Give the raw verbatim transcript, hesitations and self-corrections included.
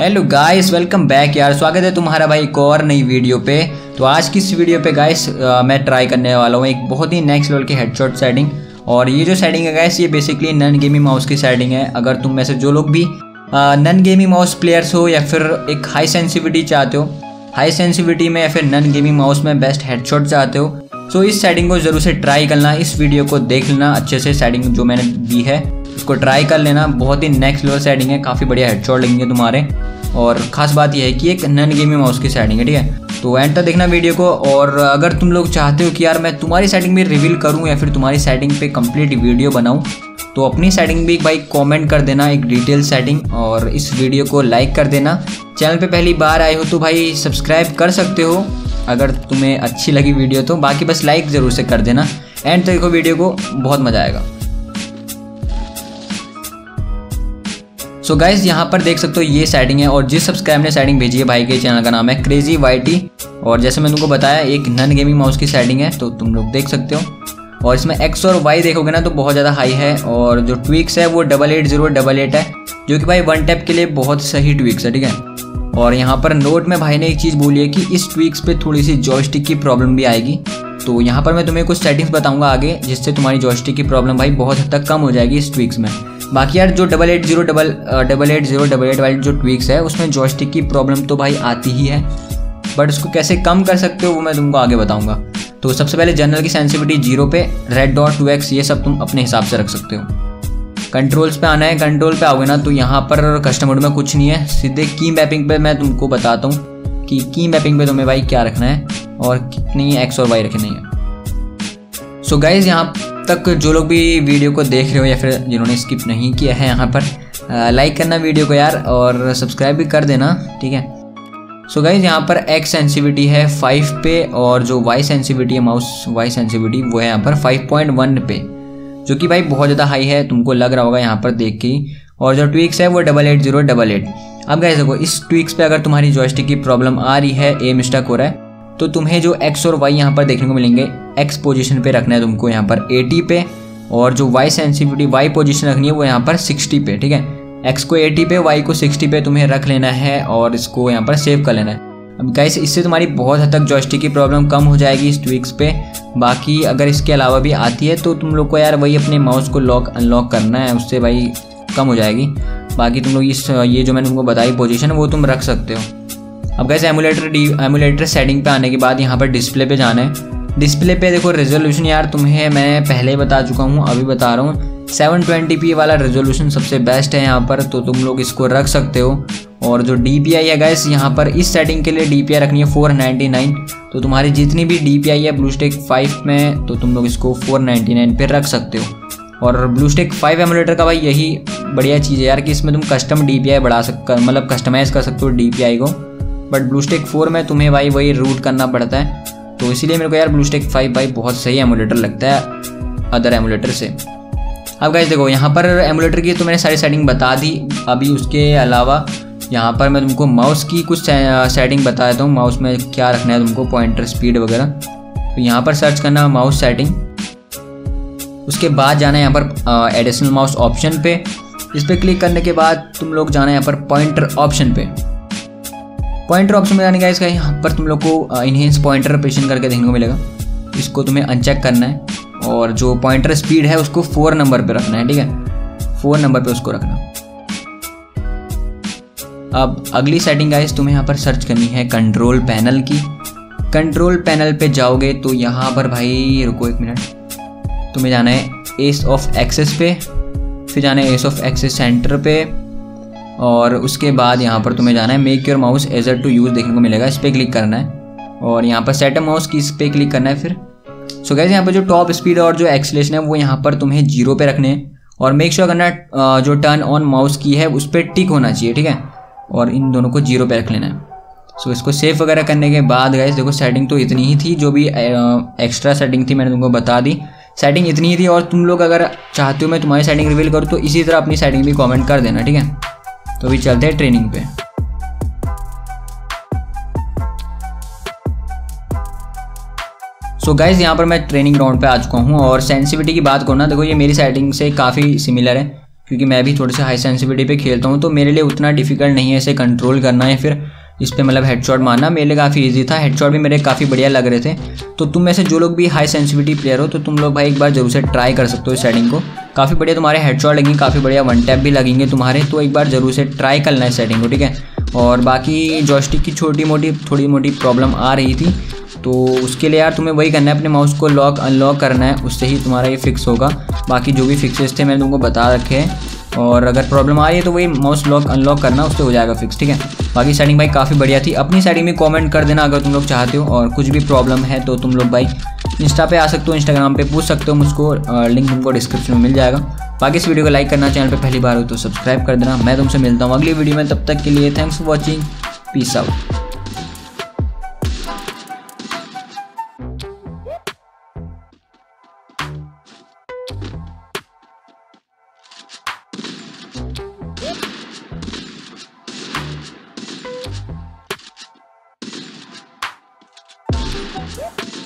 Hello guys, welcome back यार। स्वागत है तुम्हारा भाई एक और नई वीडियो पे। तो आज की इस वीडियो पे गाइस मैं ट्राई करने वाला हूँ एक बहुत ही नेक्स्ट लेवल की हेडशॉट सेटिंग। और ये जो सेटिंग है गाइस, ये बेसिकली नॉन गेमिंग माउस की सेटिंग है। अगर तुम में से जो लोग भी नॉन गेमिंग माउस प्लेयर्स हो या फिर एक हाई सेंसिटिविटी चाहते हो, हाई सेंसिटिविटी में या फिर नॉन गेमिंग माउस में बेस्ट हेडशॉट चाहते हो, तो इस सेटिंग को ज़रूर से ट्राई करना। इस वीडियो को देख लेना अच्छे से, सेटिंग जो मैंने दी है उसको ट्राई कर लेना। बहुत ही नेक्स्ट लेवल सेटिंग है, काफ़ी बढ़िया हेडशॉट लगेंगे तुम्हारे। और ख़ास बात यह है कि एक नॉन गेमिंग माउस की सेटिंग है, ठीक है। तो एंड तक देखना वीडियो को। और अगर तुम लोग चाहते हो कि यार मैं तुम्हारी सेटिंग भी रिवील करूँ या फिर तुम्हारी सेटिंग पे कंप्लीट वीडियो बनाऊँ, तो अपनी सेटिंग भी भाई कमेंट कर देना, एक डिटेल सेटिंग। और इस वीडियो को लाइक कर देना। चैनल पे पहली बार आए हो तो भाई सब्सक्राइब कर सकते हो अगर तुम्हें अच्छी लगी वीडियो तो। बाकी बस लाइक ज़रूर से कर देना। एंड तक देखो वीडियो को, बहुत मज़ा आएगा। सो so गाइज, यहाँ पर देख सकते हो ये सेटिंग है। और जिस सब्सक्राइब ने सेटिंग भेजी है भाई के चैनल का नाम है क्रेजी वाईटी। और जैसे मैंने तुमको बताया एक नॉन गेमिंग माउस की सेटिंग है, तो तुम लोग देख सकते हो। और इसमें एक्स और वाई देखोगे ना तो बहुत ज़्यादा हाई है। और जो ट्विक्स है वो double eight zero double eight है, जो कि भाई वन टैप के लिए बहुत सही ट्विक्स है, ठीक है। और यहाँ पर नोट में भाई ने एक चीज़ बोली है कि इस ट्विक्स पे थोड़ी सी जॉयस्टिक की प्रॉब्लम भी आएगी। तो यहाँ पर मैं तुम्हें कुछ सेटिंग्स बताऊँगा आगे, जिससे तुम्हारी जॉयस्टिक की प्रॉब्लम भाई बहुत हद तक कम हो जाएगी इस ट्विक्स में। बाकी यार जो double eight zero double double eight zero double eight वाली जो ट्विक्स है उसमें जॉयस्टिक की प्रॉब्लम तो भाई आती ही है, बट उसको कैसे कम कर सकते हो वो मैं तुमको आगे बताऊँगा। तो सबसे पहले जनरल की सेंसिटिविटी जीरो पे, रेड डॉट टू एक्स, ये सब तुम अपने हिसाब से रख सकते हो। कंट्रोल्स पे आना है। कंट्रोल पे आओगे ना तो यहाँ पर कस्टम मोड में कुछ नहीं है, सीधे की मैपिंग पे मैं तुमको बताता हूँ कि की मैपिंग पे तुम्हें भाई क्या रखना है और कितनी एक्स और वाई रखनी है। सो गाइज, यहाँ तक जो लोग भी वीडियो को देख रहे हो या फिर जिन्होंने स्किप नहीं किया है, यहाँ पर लाइक करना वीडियो को यार और सब्सक्राइब भी कर देना, ठीक है। सो गाइज, यहाँ पर एक्स सेंसिटिविटी है फाइव पे और जो वाई सेंसिटिविटी है माउस वाई सेंसिटिविटी वो है यहाँ पर फाइव पॉइंट वन पे, जो कि भाई बहुत ज़्यादा हाई है, तुमको लग रहा होगा यहाँ पर देख के। और जो ट्विक्स है वो double eight zero double eight. अब गाइज देखो, इस ट्विक्स पे अगर तुम्हारी जॉयस्टिक की प्रॉब्लम आ रही है, एम स्टक हो रहा है, तो तुम्हें जो एक्स और वाई यहाँ पर देखने को मिलेंगे, एक्स पोजिशन पर रखना है तुमको यहाँ पर एटी पे, और जो वाई सेंसिटिविटी वाई पोजिशन रखनी है वो यहाँ पर सिक्सटी पे, ठीक है। एक्स को एटी पे वाई को सिक्सटी पे तुम्हें रख लेना है और इसको यहाँ पर सेव कर लेना है। अब गाइस, इससे तुम्हारी बहुत हद तक जॉयस्टिक की प्रॉब्लम कम हो जाएगी इस ट्विक्स पे। बाकी अगर इसके अलावा भी आती है तो तुम लोग को यार वही अपने माउस को लॉक अनलॉक करना है, उससे भाई कम हो जाएगी। बाकी तुम लोग इस ये जो मैंने तुमको बताई पोजीशन वो तुम रख सकते हो। अब guys, emulator the emulator setting पे आने के बाद यहाँ पर डिस्प्ले पे जाना है। डिस्प्ले पे देखो रेजोल्यूशन यार तुम्हें मैं पहले बता चुका हूँ, अभी बता रहा हूँ, सेवन ट्वेंटी पी वाला रेजोल्यूशन सबसे बेस्ट है यहाँ पर, तो तुम लोग इसको रख सकते हो। और जो डी पी आई है गाइस, यहाँ पर इस सेटिंग के लिए डी पी आई रखनी है फोर नाइन्टी नाइन। तो तुम्हारी जितनी भी डी पी आई है ब्लूस्टैक फाइव में, तो तुम लोग इसको फोर नाइन्टी नाइन पे रख सकते हो। और ब्लूस्टैक फाइव एमुलेटर का भाई यही बढ़िया चीज़ है यार कि इसमें तुम कस्टम डी पी आई बढ़ा सक मतलब कस्टमाइज़ कर सकते हो डी पी आई को। बट ब्लूस्टैक फोर में तुम्हें भाई वही रूट करना पड़ता है, तो इसीलिए मेरे को यार ब्लूस्टैक फाइव भाई बहुत सही एमुलेटर लगता है अदर एमुलेटर से। अब गाइस देखो, यहाँ पर एमुलेटर की तो मैंने सारी सेटिंग बता दी। अभी उसके अलावा यहाँ पर मैं तुमको माउस की कुछ सेटिंग बता देता हूँ, माउस में क्या रखना है तुमको, पॉइंटर स्पीड वगैरह। तो यहाँ पर सर्च करना माउस सेटिंग, उसके बाद जाना है यहाँ पर एडिशनल माउस ऑप्शन पे। इस पर क्लिक करने के बाद तुम लोग जाना है यहाँ पर पॉइंटर ऑप्शन पे। पॉइंटर ऑप्शन में जाने का इसका यहाँ पर तुम लोग को इनहेंस पॉइंटर ऑप्शन करके देखने को मिलेगा, इसको तुम्हें अनचेक करना है। और जो पॉइंटर स्पीड है उसको फोर नंबर पे रखना है, ठीक है, फोर नंबर पे उसको रखना। अब अगली सेटिंग गाइस तुम्हें यहाँ पर सर्च करनी है कंट्रोल पैनल की। कंट्रोल पैनल पे जाओगे तो यहाँ पर भाई रुको एक मिनट, तुम्हें जाना है एस ऑफ एक्सेस पे, फिर जाना है एस ऑफ एक्सेस सेंटर पे, और उसके बाद यहाँ पर तुम्हें जाना है make your mouse easier to use देखने को मिलेगा, इस पर क्लिक करना है। और यहाँ पर सेट अप माउस की इस पर क्लिक करना है। फिर सो गाइस, यहाँ पर जो टॉप स्पीड और जो एक्सेलेरेशन है वो यहाँ पर तुम्हें जीरो पे रखने हैं। और मेक श्योर करना जो टर्न ऑन माउस की है उस पर टिक होना चाहिए, ठीक है। और इन दोनों को जीरो पे रख लेना है। सो so, इसको सेव वगैरह करने के बाद गाइस देखो, सेटिंग तो इतनी ही थी, जो भी एक्स्ट्रा सेटिंग थी मैंने तुमको बता दी, सेटिंग इतनी ही थी। और तुम लोग अगर चाहते हो मैं तुम्हारी सेटिंग रिवील करूँ तो इसी तरह अपनी सेटिंग भी कॉमेंट कर देना, ठीक है। तो अभी चलते हैं ट्रेनिंग पे। सो so गाइज़, यहाँ पर मैं ट्रेनिंग राउंड पे आ चुका हूँ। और सेंसिटिविटी की बात करूँ ना, देखो ये मेरी सेटिंग से काफ़ी सिमिलर है। क्योंकि मैं भी थोड़े से हाई सेंसिटिविटी पे खेलता हूँ, तो मेरे लिए उतना डिफिकल्ट नहीं है इसे कंट्रोल करना या फिर इस पर मतलब हेडशॉट मारना। मेरे लिए काफ़ी इजी था, हेडशॉट भी मेरे काफ़ी बढ़िया लग रहे थे। तो तुम में से जो लोग भी हाई सेंसिटिविटी प्लेयर हो तो तुम लोग भाई एक बार जरूर से ट्राई कर सकते हो इस सेटिंग को। काफ़ी बढ़िया तुम्हारे हेडशॉट लगेंगे, काफ़ी बढ़िया वन टैप भी लगेंगे तुम्हारे, तो एक बार जरूर से ट्राई करना इस सेटिंग को, ठीक है। और बाकी जॉयस्टिक की छोटी मोटी थोड़ी मोटी प्रॉब्लम आ रही थी, तो उसके लिए यार तुम्हें वही करना है, अपने माउस को लॉक अनलॉक करना है, उससे ही तुम्हारा ये फिक्स होगा। बाकी जो भी फिक्सेस थे मैंने तुमको बता रखे हैं, और अगर प्रॉब्लम आ रही है तो वही माउस लॉक अनलॉक करना, उससे हो जाएगा फिक्स, ठीक है। बाकी सेटिंग भाई काफ़ी बढ़िया थी। अपनी सेटिंग में कमेंट कर देना अगर तुम लोग चाहते हो, और कुछ भी प्रॉब्लम है तो तुम लोग भाई इंस्टा पे आ सकते हो, इंस्टाग्राम पे पूछ सकते हो मुझको, लिंक तुमको डिस्क्रिप्शन में मिल जाएगा। बाकी इस वीडियो को लाइक करना, चैनल पर पहली बार हो तो सब्सक्राइब कर देना। मैं तुमसे मिलता हूँ अगली वीडियो में, तब तक के लिए thanks for watching, peace out. Woo!